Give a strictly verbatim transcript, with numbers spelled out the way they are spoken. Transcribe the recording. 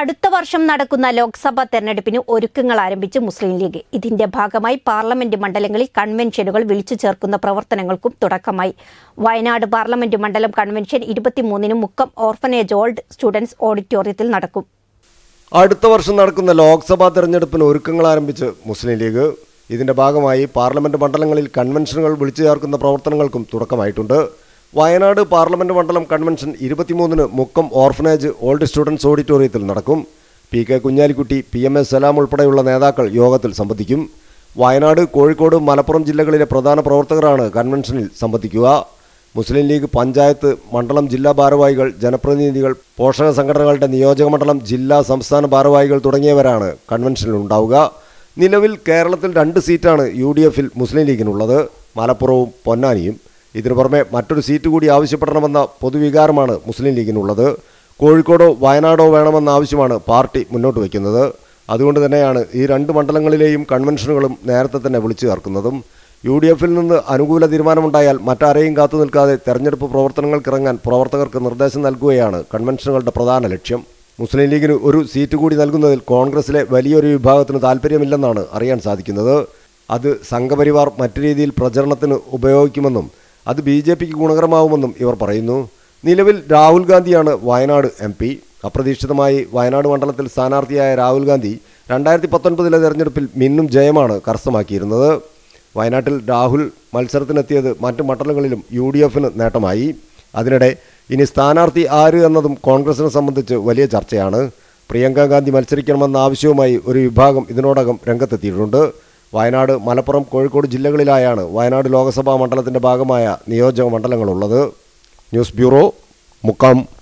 അടുത്ത വർഷം നടക്കുന്ന ലോക്സഭാ തെരഞ്ഞെടുപ്പിന് ഒരുക്കങ്ങൾ ആരംഭിച്ച് മുസ്ലിം ലീഗ്. ഇതിന്റെ ഭാഗമായി പാർലമെന്റ് മണ്ഡലങ്ങളിൽ കൺവെൻഷനുകൾ വിളിച്ചു ചേർക്കുന്ന പ്രവർത്തനങ്ങൾക്കും തുടക്കമായി. വയനാട് പാർലമെന്റ് മണ്ഡലം കൺവെൻഷൻ ഇരുപത്തിമൂന്നിന് മുക്കം ഓർഫനേജ് ഓൾഡ് സ്റ്റുഡൻസ് ഓഡിറ്റോറിയത്തിൽ നടക്കും. അടുത്ത വർഷം നടക്കുന്ന ലോക്സഭാ തെരഞ്ഞെടുപ്പിന് ഒരുക്കങ്ങൾ ആരംഭിച്ച് മുസ്ലിം ലീഗ്. ഇതിന്റെ ഭാഗമായി പാർലമെന്റ് മണ്ഡലങ്ങളിൽ കൺവെൻഷനുകൾ വിളിച്ചു ചേർക്കുന്ന പ്രവർത്തനങ്ങൾക്കും തുടക്കമായിട്ടുണ്ട്. വയനാട് പാർലമെൻറ്റ് മണ്ഡലം കൺവെൻഷൻ ഇരുപത്തിമൂന്നിന് മുക്കം ഓർഫനേജ് ഓൾഡ് സ്റ്റുഡൻസ് ഓഡിറ്റോറിയത്തിൽ നടക്കും. P K Kunhalikutty, P M A Salam ഉൾപ്പെടെയുള്ള നേതാക്കൾ യോഗത്തിൽ സംബന്ധിക്കും. വയനാട്, കോഴിക്കോട്, മലപ്പുറം ജില്ലകളിലെ പ്രധാന പ്രവർത്തകരാണ് കൺവെൻഷനിൽ സംബന്ധിക്കുക. മുസ്ലിം ലീഗ് പഞ്ചായത്ത്, മണ്ഡലം, ജില്ലാ ഭാരവാഹികൾ, ജനപ്രതിനിധികൾ, പോഷക സംഘടനകളുടെ നിയോജകമണ്ഡലം, ജില്ലാ, സംസ്ഥാന ഭാരവാഹികൾ തുടങ്ങിയവരാണ് കൺവെൻഷനിൽ ഉണ്ടാവുക. നിലവിൽ കേരളത്തിൽ രണ്ട് സീറ്റാണ് യു ഡി എഫിൽ മുസ്ലിം ലീഗിനുള്ളത്, മലപ്പുറവും പൊന്നാനിയും. ഇതിനു പുറമെ മറ്റൊരു സീറ്റ് കൂടി ആവശ്യപ്പെടണമെന്ന പൊതുവികാരമാണ് മുസ്ലിം ലീഗിനുള്ളത്. കോഴിക്കോടോ വയനാടോ വേണമെന്ന ആവശ്യമാണ് പാർട്ടി മുന്നോട്ട് വയ്ക്കുന്നത്. അതുകൊണ്ട് തന്നെയാണ് ഈ രണ്ട് മണ്ഡലങ്ങളിലെയും കൺവെൻഷനുകളും നേരത്തെ തന്നെ വിളിച്ചു ചേർക്കുന്നതും. യു ഡി എഫിൽ നിന്ന് അനുകൂല തീരുമാനമുണ്ടായാൽ മറ്റാരെയും കാത്തു നിൽക്കാതെ തെരഞ്ഞെടുപ്പ് പ്രവർത്തനങ്ങൾക്കിറങ്ങാൻ പ്രവർത്തകർക്ക് നിർദ്ദേശം നൽകുകയാണ് കൺവെൻഷനുകളുടെ പ്രധാന ലക്ഷ്യം. മുസ്ലിം ലീഗിന് ഒരു സീറ്റ് കൂടി നൽകുന്നതിൽ കോൺഗ്രസിലെ വലിയൊരു വിഭാഗത്തിന് താല്പര്യമില്ലെന്നാണ് അറിയാൻ സാധിക്കുന്നത്. അത് സംഘപരിവാർ മറ്റു രീതിയിൽ പ്രചരണത്തിന് ഉപയോഗിക്കുമെന്നും അത് ബി ജെ പിക്ക് ഗുണകരമാവുമെന്നും ഇവർ പറയുന്നു. നിലവിൽ രാഹുൽ ഗാന്ധിയാണ് വയനാട് എം പി. അപ്രതീക്ഷിതമായി വയനാട് മണ്ഡലത്തിൽ സ്ഥാനാർത്ഥിയായ രാഹുൽ ഗാന്ധി രണ്ടായിരത്തി പത്തൊൻപതിലെ തെരഞ്ഞെടുപ്പിൽ മിന്നും ജയമാണ് കരസ്ഥമാക്കിയിരുന്നത്. വയനാട്ടിൽ രാഹുൽ മത്സരത്തിനെത്തിയത് മറ്റ് മണ്ഡലങ്ങളിലും യു ഡി എഫിന് നേട്ടമായി. അതിനിടെ ഇനി സ്ഥാനാർത്ഥി ആര് എന്നതും കോൺഗ്രസിനെ സംബന്ധിച്ച് വലിയ ചർച്ചയാണ്. പ്രിയങ്ക ഗാന്ധി മത്സരിക്കണമെന്ന ആവശ്യവുമായി ഒരു വിഭാഗം ഇതിനോടകം രംഗത്തെത്തിയിട്ടുണ്ട്. വയനാട്, മലപ്പുറം, കോഴിക്കോട് ജില്ലകളിലായാണ് വയനാട് ലോകസഭാ മണ്ഡലത്തിൻ്റെ ഭാഗമായ നിയോജക മണ്ഡലങ്ങളുള്ളത്. News bureau, Mukkam.